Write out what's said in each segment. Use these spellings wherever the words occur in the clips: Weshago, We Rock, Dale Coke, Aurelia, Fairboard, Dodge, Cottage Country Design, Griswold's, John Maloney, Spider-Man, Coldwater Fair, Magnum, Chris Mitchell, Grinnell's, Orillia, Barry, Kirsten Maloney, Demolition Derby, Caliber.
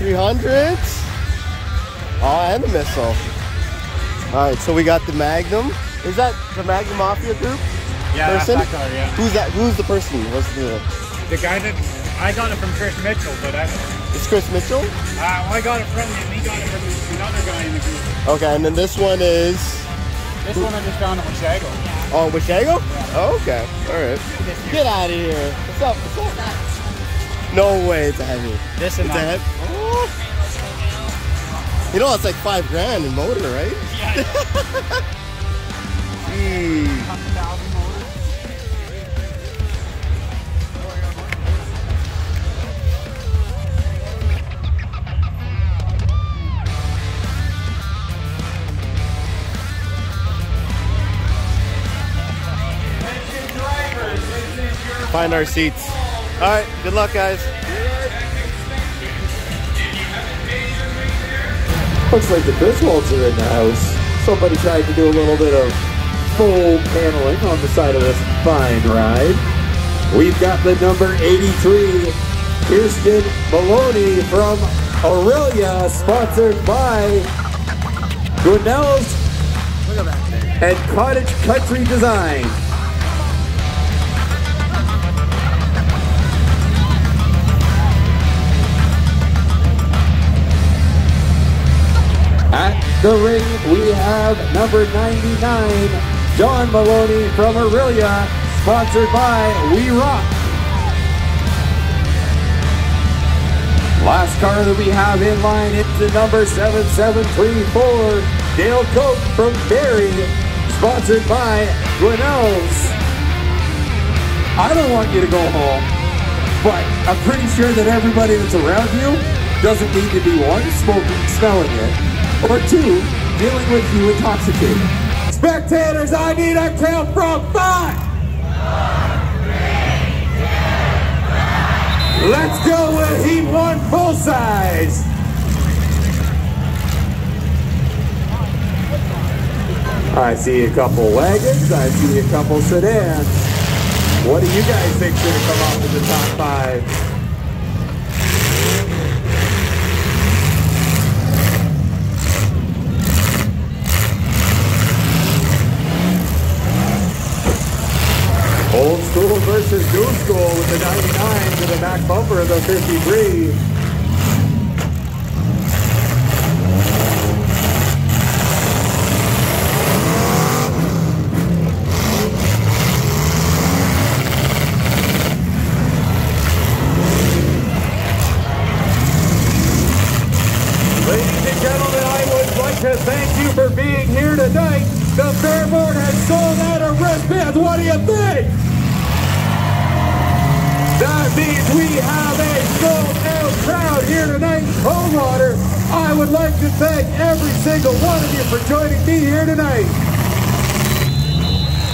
300s. Oh, and the missile. All right, so we got the Magnum. Is that the Magnum Mafia group? Yeah, person? That's that car, yeah. Who's that? Who's the person? What's the guy that I got it from Chris Mitchell, but I don't know. It's Chris Mitchell? Well, I got it from him. He got it from another guy in the group. Okay, and then this one is? This one I just found at Weshago. Oh, Weshago? Yeah. Oh, okay. All right. Get out of here. What's up? What's up? No way it's a heavy. This and that. Oh. You know, it's like $5 grand in motor, right? Yeah. Find our seats. All right, good luck, guys. Looks like the Griswolds are in the house. Somebody tried to do a little bit of full paneling on the side of this fine ride. We've got the number 83, Kirsten Maloney from Aurelia, sponsored by Grinnell's and Cottage Country Design. At the ring, we have number 99, John Maloney from Orillia, sponsored by We Rock. Last car that we have in line is the number 7734, Dale Coke from Barry, sponsored by Grinnell's. I don't want you to go home, but I'm pretty sure that everybody that's around you doesn't need to be one, smoking, smelling it, or two, dealing with you intoxicated. Spectators, I need a count from 5! 1, 3, 2, 1! Let's go with heat 1 full size! I see a couple wagons, I see a couple sedans. What do you guys think's gonna come off in the top 5? Old school versus new school with the 99 to the back bumper of the 53. Ladies and gentlemen, I would like to thank you for being here tonight. The Fairboard has sold out of wristbands. What do you think? That means we have a sold-out crowd here tonight in Coldwater. I would like to thank every single one of you for joining me here tonight.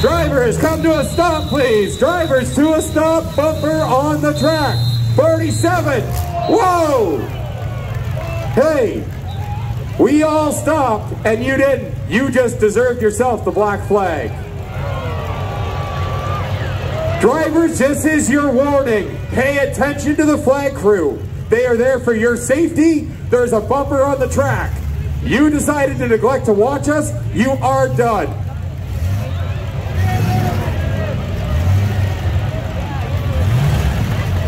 Drivers, come to a stop, please. Drivers, to a stop, bumper on the track. 47. Whoa! Hey, we all stopped, and you didn't. You just deserved yourself the black flag. Drivers, this is your warning. Pay attention to the flag crew. They are there for your safety. There's a bumper on the track. You decided to neglect to watch us. You are done.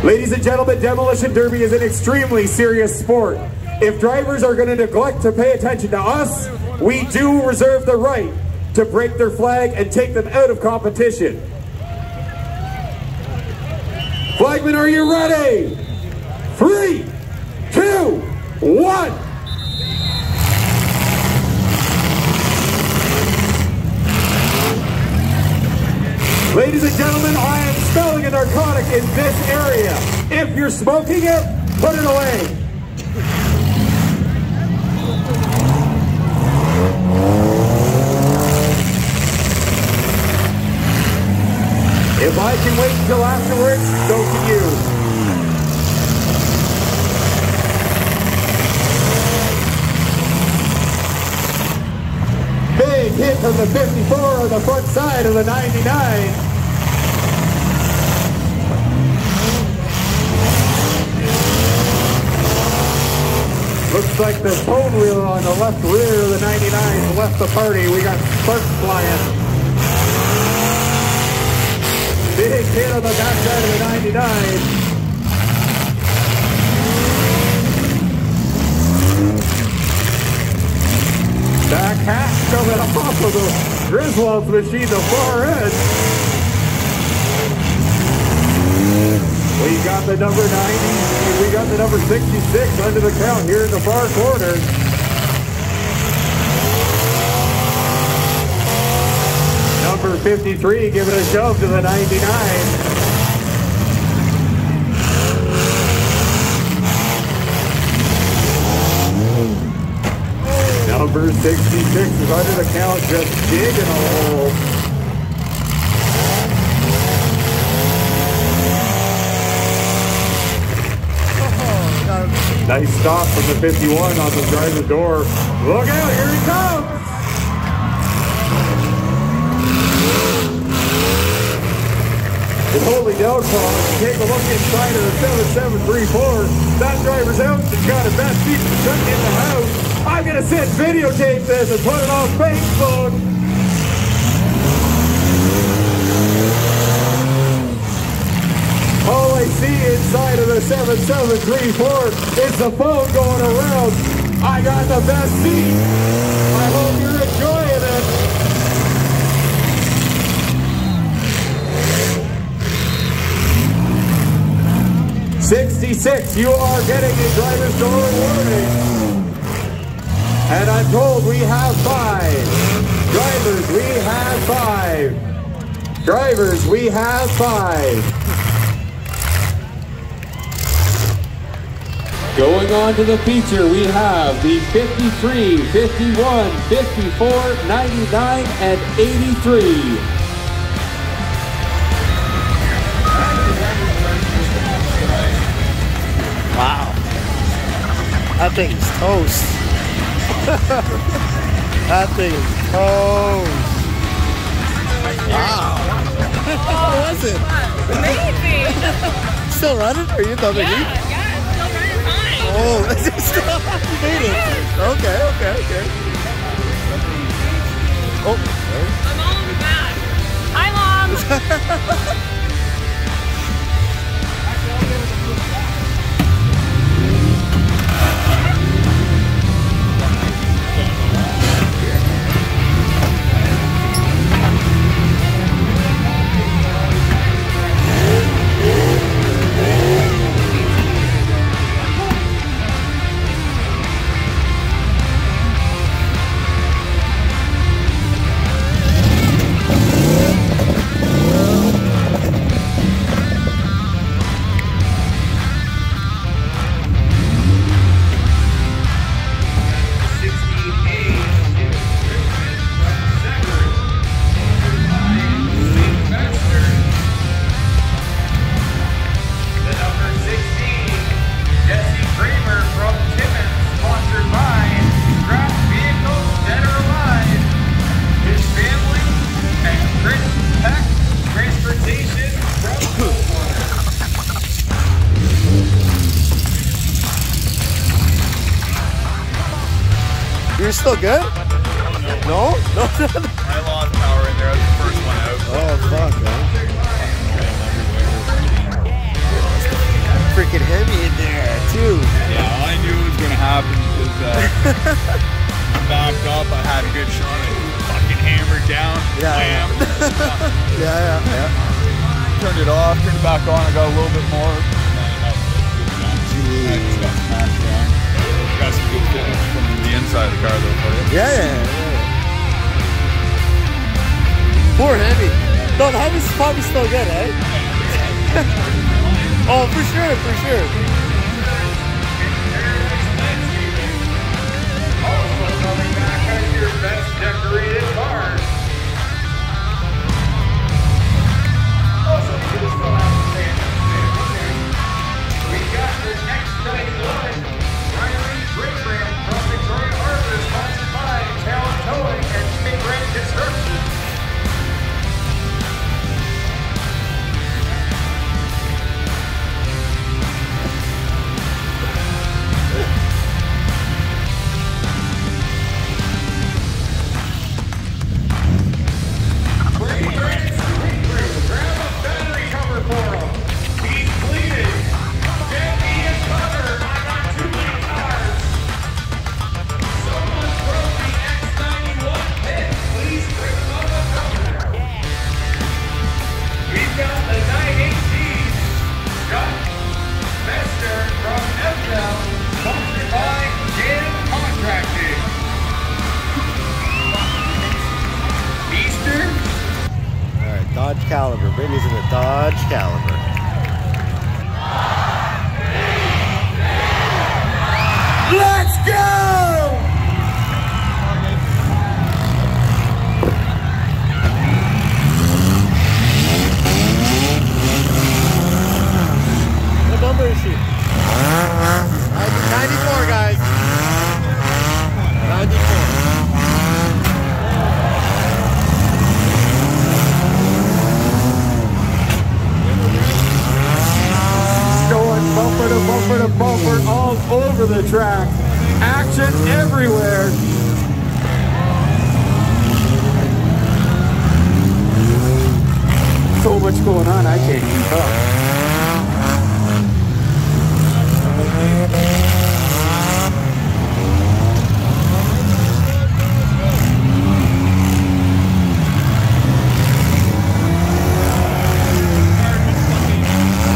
Ladies and gentlemen, Demolition Derby is an extremely serious sport. If drivers are going to neglect to pay attention to us, we do reserve the right to break their flag and take them out of competition. Flagmen, are you ready? 3, 2, 1. Ladies and gentlemen, I am smelling a narcotic in this area. If you're smoking it, put it away. If I can wait until afterwards, so can you. Big hit from the 54 on the front side of the 99. Looks like this phone wheel on the left rear of the 99 left the party. We got sparks flying. Big hit on the backside of the 99. Back half coming off of the Griswold's machine, the far end. We got the number 90, we got the number 66 under the count here in the far corner. Number 53 giving a shove to the 99. Number 66 is under the count, just digging a hole. Oh, no. Nice stop from the 51 on the driver's door. Look out, here he comes! It's holding down call. Take a look inside of the 7734. That driver's out. He's got a bad seat to chuck in the house. I'm gonna sit and videotape this and put it on Facebook. All I see inside of the 7734 is the phone going around. I got the best seat. I hope you're enjoying it. 66, you are getting a driver's door warning. And I'm told we have five. Drivers, we have five. Drivers, we have five. Going on to the feature, we have the 53, 51, 54, 99, and 83. Wow. That thing's toast. That thing is cold. Wow. How was it? Amazing. Still running? Or you thought that you? Yeah, it's still running fine. Oh, it's still beating. Okay, okay, okay. Oh. I'm all in the back. Hi, Mom. Still good? No? No? I lost power in there. I was the first one out. Oh, fuck, man. Yeah. Freaking heavy in there, too. Yeah, all I knew was going to happen because I backed up. I had a good shot. I fucking hammered down. Yeah. Bam. Yeah, yeah, yeah. Turned it off, turned it back on. I got a little bit more. I just got smashed down. Got some good fitness from the inside of the car though for you. Yeah, yeah, yeah. Poor heavy. No, the heavy's probably still good, eh? Oh, for sure, for sure. Also coming back out of your best decorated car. Also, you still have to stay in the same. We got the next night one. Rebrand from Victoria Harbor, sponsored by Town Towing and K-Brand Construction. Caliber. Brittany's in the Dodge Caliber. Let's go! What number is she? 94, guys. 94. Bumper to bumper to bumper, all over the track. Action everywhere. So much going on, I can't keep up.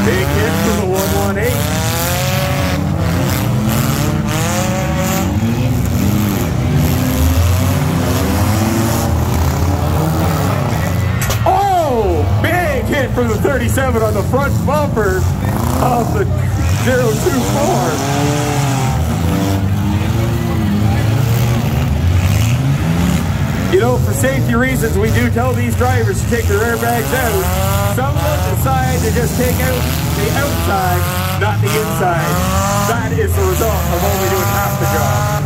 Big hit for the 118. For the 37 on the front bumper of the 024. You know, for safety reasons, we do tell these drivers to take their airbags out. Some look inside, they just take out the outside, not the inside. That is the result of only doing half the job.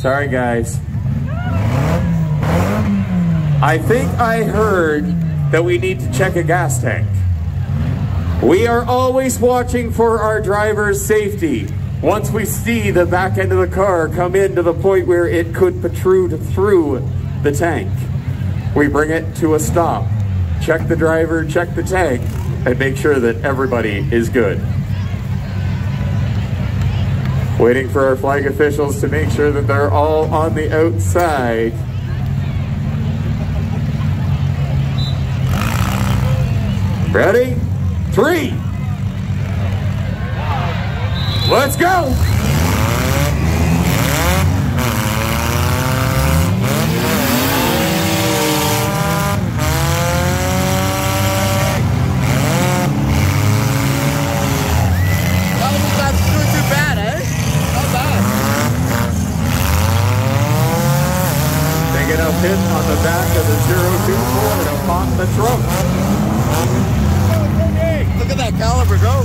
Sorry guys, I think I heard that we need to check a gas tank. We are always watching for our driver's safety. Once we see the back end of the car come in to the point where it could protrude through the tank, we bring it to a stop, check the driver, check the tank, and make sure that everybody is good. Waiting for our flag officials to make sure that they're all on the outside. Ready? 3. Let's go! Hit on the back of the 024 and upon the trunk. Look at that caliber go.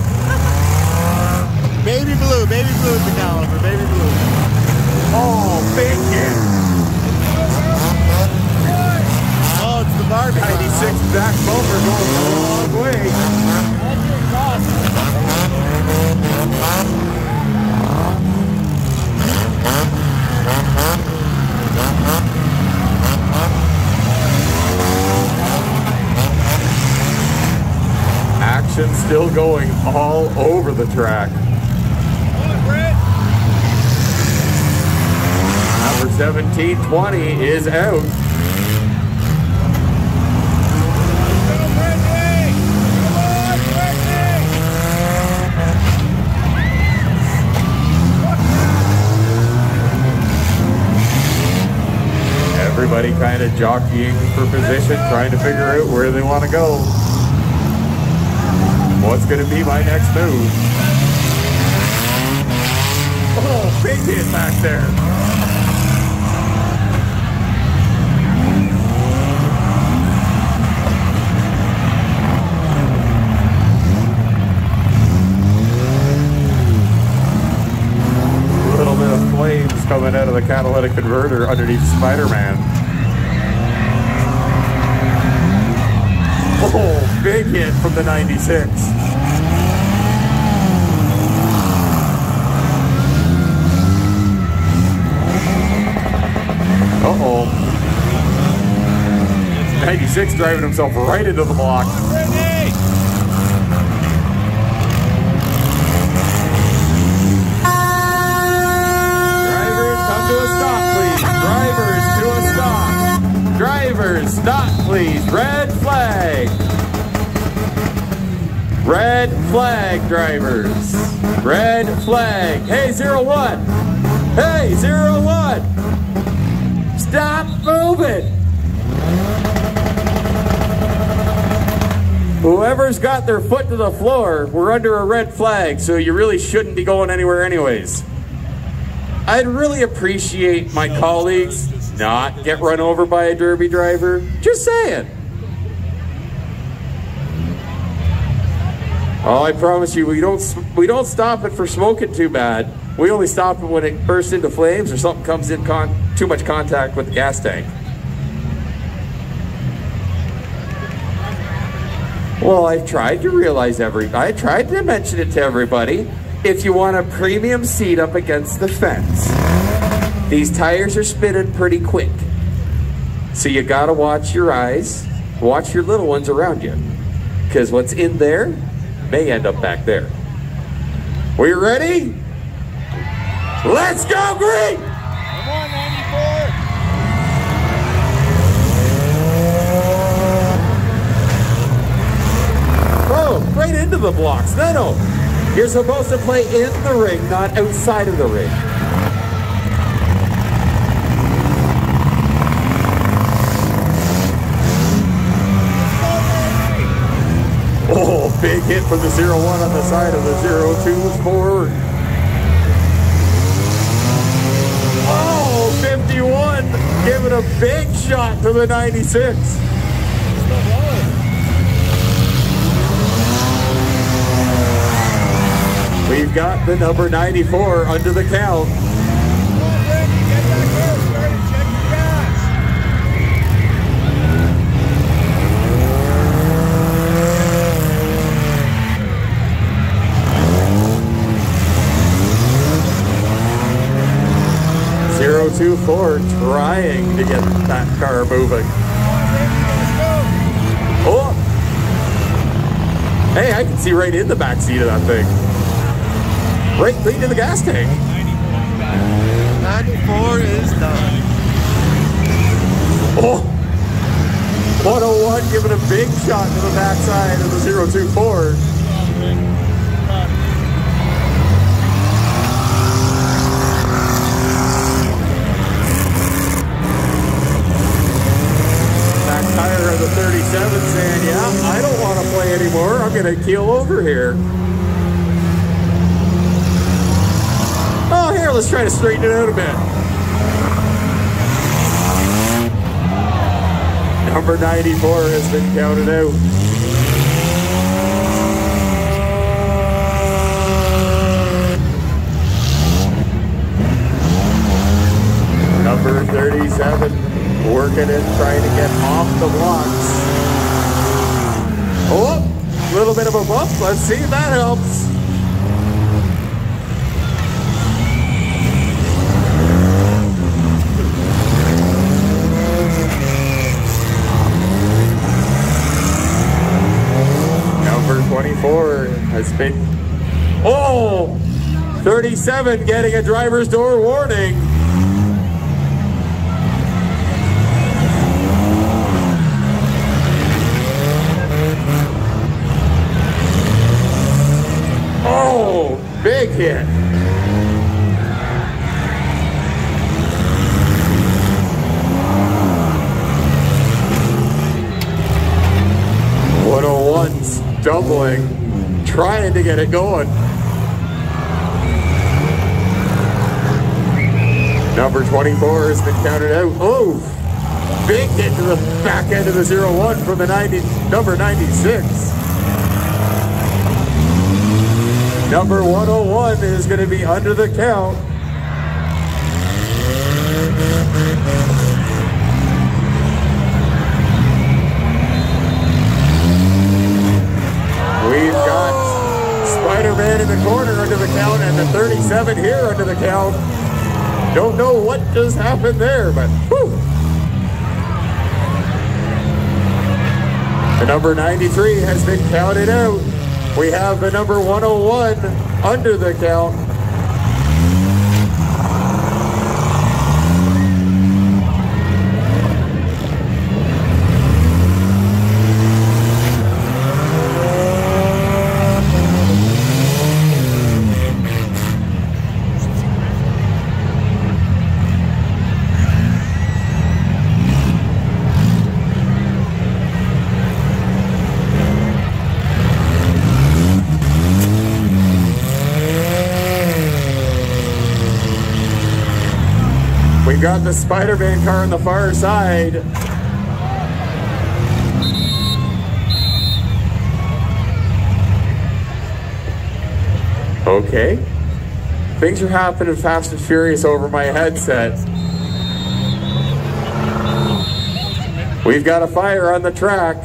Baby blue is the caliber, baby blue. Oh, bacon. Oh, it's the Barbie. 96 back bumper going a long way. Action still going all over the track. Number 1720 is out. Everybody kind of jockeying for position, trying to figure out where they want to go. What's going to be my next move? Oh, big hit back there. A little bit of flames coming out of the catalytic converter underneath Spider-Man. Oh, big hit from the 96. 96 driving himself right into the block. Drivers, come to a stop, please. Drivers, to a stop. Drivers, stop, please. Red flag. Red flag, drivers. Red flag. Hey, 01. Hey, 01. Stop moving. Whoever's got their foot to the floor, we're under a red flag, so you really shouldn't be going anywhere anyways. I'd really appreciate my colleagues not get run over by a derby driver. Just saying. Oh, I promise you, we don't stop it for smoking too bad. We only stop it when it bursts into flames or something comes in too much contact with the gas tank. Well, I've tried to realize I tried to mention it to everybody. If you want a premium seat up against the fence, these tires are spinning pretty quick. So you gotta watch your eyes, watch your little ones around you. Because what's in there may end up back there. We ready? Let's go, Green! Come on, 94! Right into the blocks. No, no. You're supposed to play in the ring, not outside of the ring. Oh, big hit from the 01 on the side of the 02's forward. Oh, 51 giving a big shot to the 96. We've got the number 94 under the count. Oh, 024 trying to get that car moving. Oh! Hey, I can see right in the back seat of that thing. Right clean to the gas tank. 94 is done. Oh, 101 giving a big shot to the backside of the 024. Back tire of the 37 saying, yeah, I don't want to play anymore. I'm going to keel over here. Let's try to straighten it out a bit. Number 94 has been counted out. Number 37 working it, trying to get off the blocks. Oh, a little bit of a bump. Let's see if that helps. Has been, oh, 37 getting a driver's door warning. Oh, big hit. What a one's doubling. Trying to get it going. Number 24 has been counted out. Oh, big hit to the back end of the 01 from the number 96. Number 101 is going to be under the count. We've got Spider-Man in the corner under the count and the 37 here under the count. Don't know what just happened there, but whew. The number 93 has been counted out. We have the number 101 under the count. We've got the Spider-Man car on the far side. Okay. Things are happening fast and furious over my headset. We've got a fire on the track.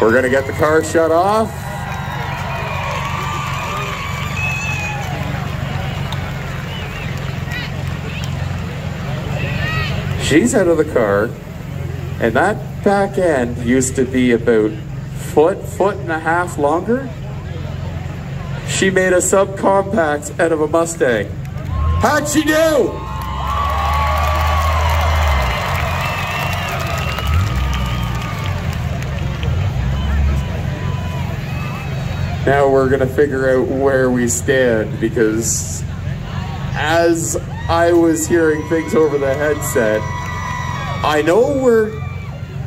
We're going to get the car shut off. She's out of the car, and that back end used to be about foot and a half longer. She made a subcompact out of a Mustang. How'd she do? Now we're gonna figure out where we stand, because as I was hearing things over the headset, I know we're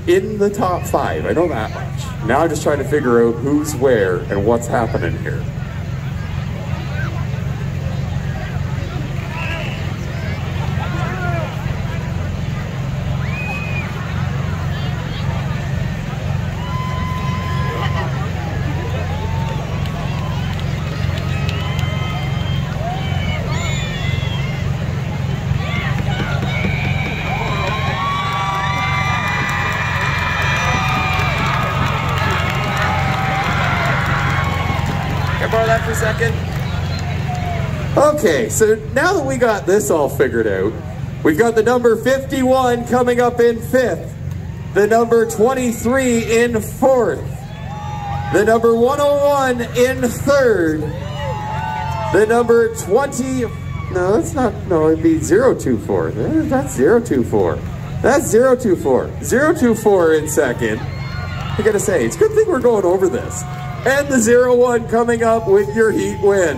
in the top five. I know that much. Now I'm just trying to figure out who's where and what's happening here. Okay, so now that we got this all figured out, we've got the number 51 coming up in fifth, the number 23 in fourth, the number 101 in third, the number 20, no, that's not, no, it'd be 024, that's 024, that's 024, 024 in second. I gotta say, it's a good thing we're going over this. And the 01 coming up with your heat win.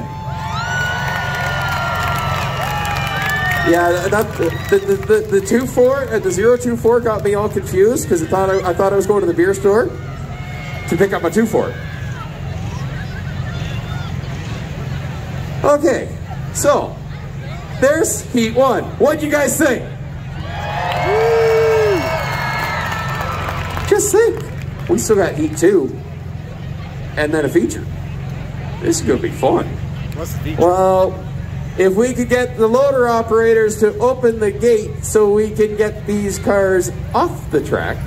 Yeah, that, the 24 and the 024 got me all confused, because I thought I was going to the beer store to pick up my 24. Okay, so there's heat one. What'd you guys think? Woo! Just think, we still got heat two, and then a feature. This is gonna be fun. What's the feature? Well, if we could get the loader operators to open the gate so we can get these cars off the track.